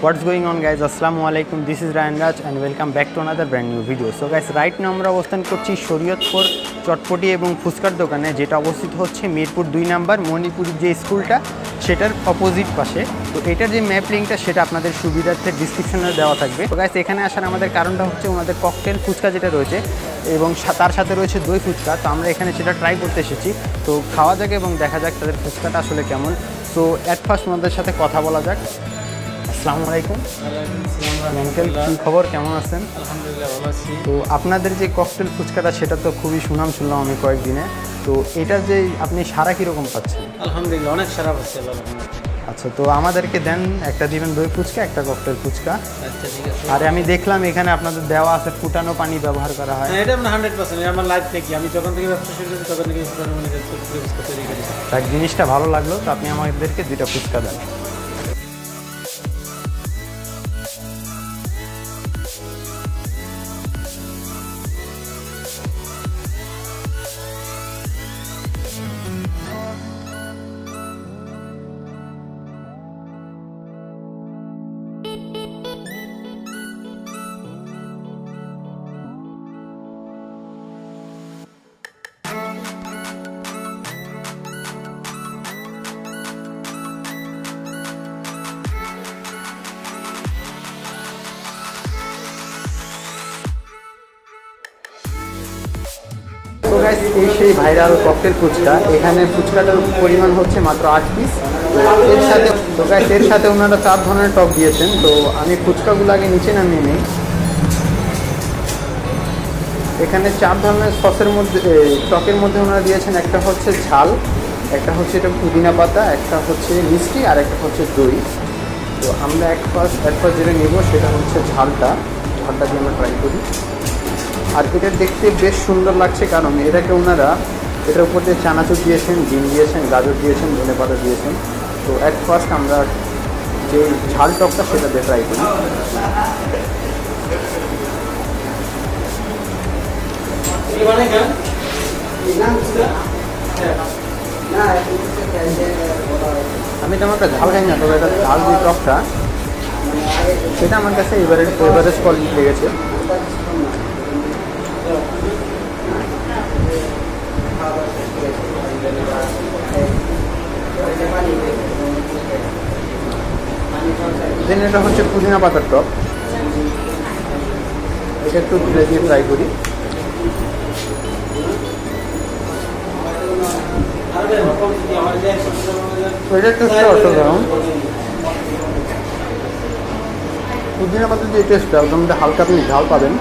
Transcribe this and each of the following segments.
What's going on guys, assalamu alaikum, this is RaYan Raj and welcome back to another brand new video। So guys, right now আমরা অবস্থান করছি শরীয়তপুর চটপটি এবং ফুচকার দোকানে, যেটা অবস্থিত হচ্ছে মিরপুর 2 নম্বর মণিপুরের যে স্কুলটা সেটার অপোজিট পাশে। তো এটার যে ম্যাপ লিঙ্কটা সেটা আপনাদের সুবিধার্থে ডিসক্রিপশনে দেওয়া থাকবে। তো গাইস, এখানে আসার আমাদের কারণটা হচ্ছে ওনাদের ককটেল ফুচকা যেটা রয়েছে এবং তার সাথে রয়েছে দই ফুচকা। তো আমরা এখানে সেটা ট্রাই করতে এসেছি। তো খাওয়া যাক এবং দেখা যাক তাদের ফুচকাটা আসলে কেমন। সো অ্যাট ফার্স্ট ওনাদের সাথে কথা বলা যাক। আসসালামু আলাইকুম আঙ্কেল, কি খবর, কেমন আছেন? আলহামদুলিল্লাহ ভালো আছি। তো আপনাদের যে ককটেল ফুচকাটা সেটা তো খুবই সুনাম শুনলাম আমি কয়েকদিনে। তো এটা যে আপনি সারা কীরকম পাচ্ছেন? আলহামদুলিল্লাহ অনেক সারা পাচ্ছি। আচ্ছা, তো আমাদেরকে দেন একটা, দিবেন দই ফুচকা, একটা ককটেল ফুচকা। আচ্ছা ঠিক আছে। আরে আমি দেখলাম এখানে আপনাদের দেওয়া আছে ফুটানো পানি ব্যবহার করা হয়। এটা আমরা 100% আমার লাইফ থেকে, আমি যখন থেকে ব্যবসা শুরু করেছি তখন থেকে ফুটানো পানি ফুচকা তৈরি করি। তার জিনিসটা ভালো লাগলো, তো আপনি আমাদেরকে দুইটা ফুচকা দেন। तो गाइस, এই সেই ভাইরাল ককটেল ফুচকা। এখানে ফুচকাটার পরিমাণ হচ্ছে মাত্র 8 পিস। তো গাইস এর সাথে ওনারা 4 ধরনের টপ দিয়েছেন। তো আমি ফুচকাগুলো আগে নিচে নামিয়ে নিই। এখানে 4 ধরনের সসের মধ্যে টকের মধ্যে ওনারা দিয়েছেন, একটা হচ্ছে ঝাল, একটা হচ্ছে এটা পুদিনা পাতা, একটা হচ্ছে মিষ্টি আর একটা হচ্ছে দই। তো আমরা এক পাশ যেটা নেব সেটা হচ্ছে ঝালটা দিয়ে আমরা ট্রাই করি। আর এটা দেখতে বেশ সুন্দর লাগছে, কারণ এটাকে ওনারা এটার উপর দিয়ে চানাচুর দিয়েছেন, ডিম দিয়েছেন, গাজর দিয়েছেন, ধনে পাতা দিয়েছেন। তো অ্যাট ফার্স্ট আমরা যে ঝাল টকটা সেটা দিয়ে ট্রাই করি। আমি তেমন একটা ঝাল খাই না, তবে এটা ঝাল যে টকটা সেটা আমার কাছে এভারেজ কোয়ালিটি লেগেছে। দেন এটা হচ্ছে পুদিনা পাতার টক, এটা একটু ঘুরে দিয়ে ট্রাই করি। এটা একটু অসাধারণ, পুদিনা পাতার যে টেস্টটা ওটা হালকা আপনি ঝাল পাবেন,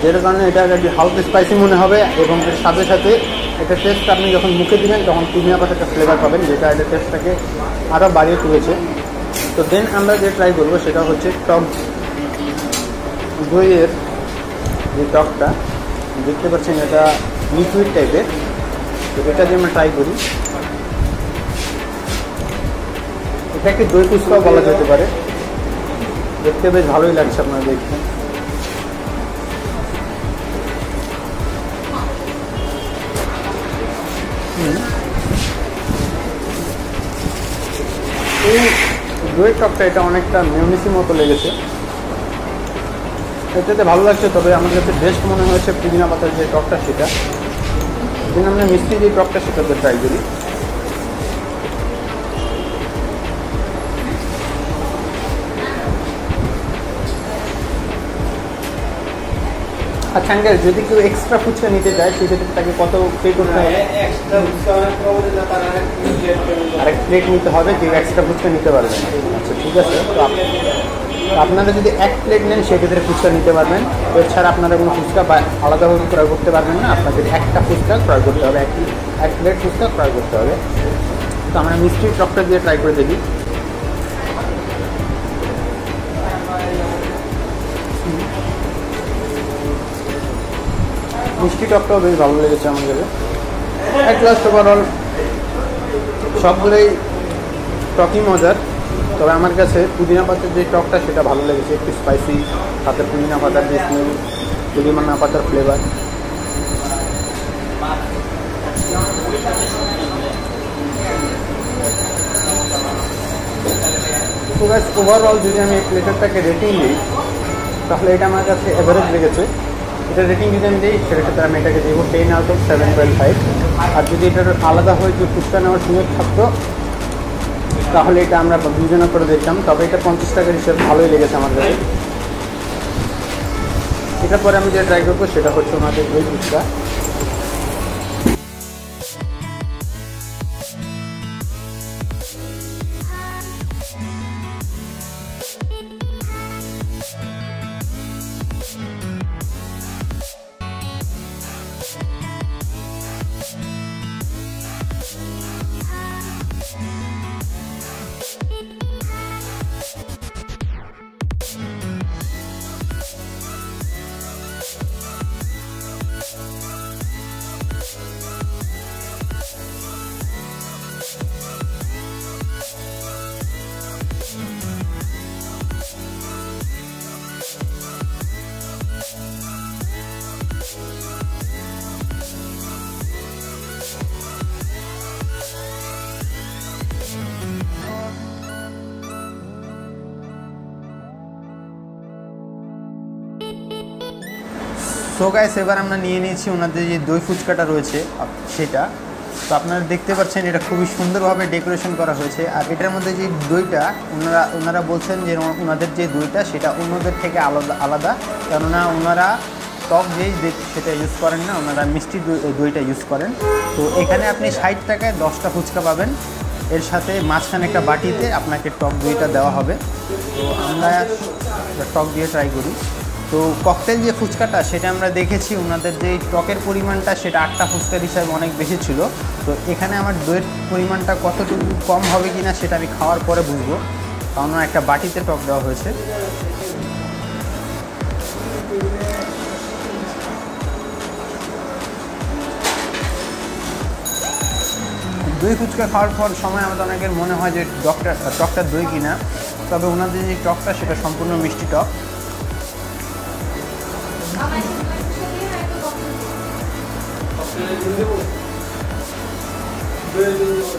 যেটার কারণে এটা আর কি হালকা স্পাইসি মনে হবে। এবং এর সাথে সাথে এটা টেস্ট আপনি যখন মুখে দিবেন তখন পুদিনা পাতার একটা ফ্লেভার পাবেন, যেটা এটা টেস্টটাকে আরও বাড়িয়ে তুলেছে। তো দেন আমরা যে ট্রাই করবো সেটা হচ্ছে টক দইয়ের যে টকটা দেখতে পাচ্ছেন, এটা লিকুইড টাইপের। তো এটা দিয়ে আমরা ট্রাই করি। এটাকে দই ফুচকাও বলা যেতে পারে, দেখতে বেশ ভালোই লাগছে আপনারা দেখতে। এই দইয়ের টকটা এটা অনেকটা মেয়নিজের মতো লেগেছে, এটাতে ভালো লাগছে। তবে আমার কাছে বেস্ট মনে হয়েছে পুদিনা পাতার যে টকটা সেটা। দেন আমরা মিষ্টি যে টকটা সেটাতে ট্রাই করি। আচ্ছা আঙ্কেল, যদি কেউ এক্সট্রা ফুচকা নিতে চায় সেক্ষেত্রে তাকে কত পে করতে হবে? আরেক প্লেট নিতে হবে, কেউ এক্সট্রা ফুচকা নিতে পারবেন। আচ্ছা ঠিক আছে। তো আপনারা যদি 1 প্লেট নেন সেক্ষেত্রে ফুচকা নিতে পারবেন। এছাড়া আপনারা কোনো ফুচকা আলাদাভাবে ক্রয় করতে পারবেন না, আপনাদের একটা ফুচকা ক্রয় করতে হবে, এক প্লেট ফুচকা ক্রয় করতে হবে। তো আমরা মিষ্টির টকটা দিয়ে ট্রাই করে দেখি। মিষ্টি টকটাও বেশ ভালো লেগেছে আমার কাছে। এক ক্লাস ওভারঅল সবগুলোই টকই মজার, তবে আমার কাছে পুদিনা পাতার যে টকটা সেটা ভালো লেগেছে, একটু স্পাইসি, সাথে পুদিনা পাতার যে স্মেল, পুদিনা পাতার ফ্লেভার। बस ओवरऑल जो प्लेटर के रेटिंग दी ताहले एवरेज लेगे एटार रेटिंग जो दी से देव 10/7.5 और जो एटार आलदा हो जो टुकटा नेওয়ার সুযোগ থাকতো তাহলে এটা আমরা বিবেচনা করে দেখতাম। তবে এটা 50 টাকার হিসাব ভালোই লেগেছে আমার কাছে। এরপরে আমি যেটা ট্রাই করব সেটা হচ্ছে আমাদের এই ফুচকা। तो गाइस एबार आमरा निये नियेछि ओनादेर जे दई फुचकाटा रयेछे सेटा तो आपनारा देखते पाच्छेन एटा खूब सुंदर भावे डेकोरेशन करा हयेछे और एटार मध्य जो दईटा ओनारा बोलछेन जे ओनादेर जे दईटा सेटा अन्यदेर थेके आलादा आलादा कारण ओनारा टक दई सेटा यूज करेन ना ओनारा मिष्टि दईटा यूज करें। तो एखाने आपनि 60 टाकाय 10टा फुचका पाबेन एर साथे माछखाने एकटा बाटीते आपनाके टक दईटा देवा हबे। तो आमरा टक दिए ट्राई करी। तो ककटेल जो फुचकाटा से देखे उनके जो टकर परिमाणटा से 8टा फुचकार हिसाब से अनेक बेशी छिलो। तो एखाने आमार दईर परिमाणटा कतटुकू कम होबे किना सेटा आमि खावार परे बुझबो कारण एकटा बाटीते टक देवा हयेछे। दई फुचका खावार पर समय आमादेर अनेकेर मने हय जे टकटा दई किना तबे उनादेर जे टकटा सेटा सम्पूर्ण मिष्टि टक।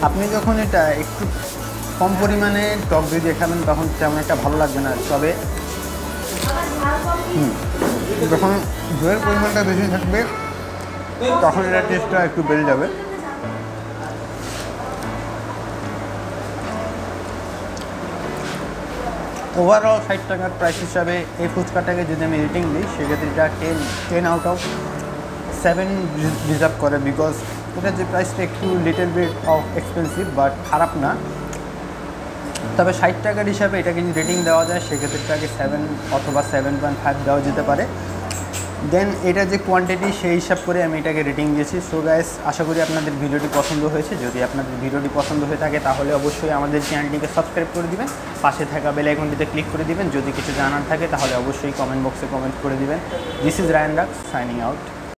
আপনি যখন এটা একটু কম পরিমাণে টক দই দিয়ে খাবেন তখন তেমন একটা ভালো লাগবে না। তবে যখন দইয়ের পরিমাণটা বেশি থাকবে তখন এটার টেস্টটা একটু বেড়ে যাবে। ओवरऑल 60 টাকার প্রাইস হিসাবে এই ফুচকাটাকে যদি আমি রেটিং দিই সেক্ষেত্রে এটা 10/7 ডিজার্ভ করে। বিকজ এটা যে প্রাইসটা একটু little bit of expensive but খারাপ না। তবে 60 টাকার হিসাবে এটাকে যদি রেটিং দেওয়া যায় সেক্ষেত্রে এটাকে 7 অথবা 7.5 দেওয়া যেতে পারে। দেন এটা যে কোয়ান্টিটি সেই হিসাব করে আমি এটাকে রেটিং দিয়েছি। সো গাইস আশা করি আপনাদের ভিডিওটি পছন্দ হয়েছে। যদি আপনাদের ভিডিওটি পছন্দ হয়ে থাকে তাহলে অবশ্যই আমাদের চ্যানেলটিকে সাবস্ক্রাইব করে দিবেন, পাশে থাকা বেল আইকনটিতে ক্লিক করে দিবেন। যদি কিছু জানার থাকে তাহলে অবশ্যই কমেন্ট বক্সে কমেন্ট করে দিবেন। দিস ইজ রায়ান রাগ সাইনিং আউট।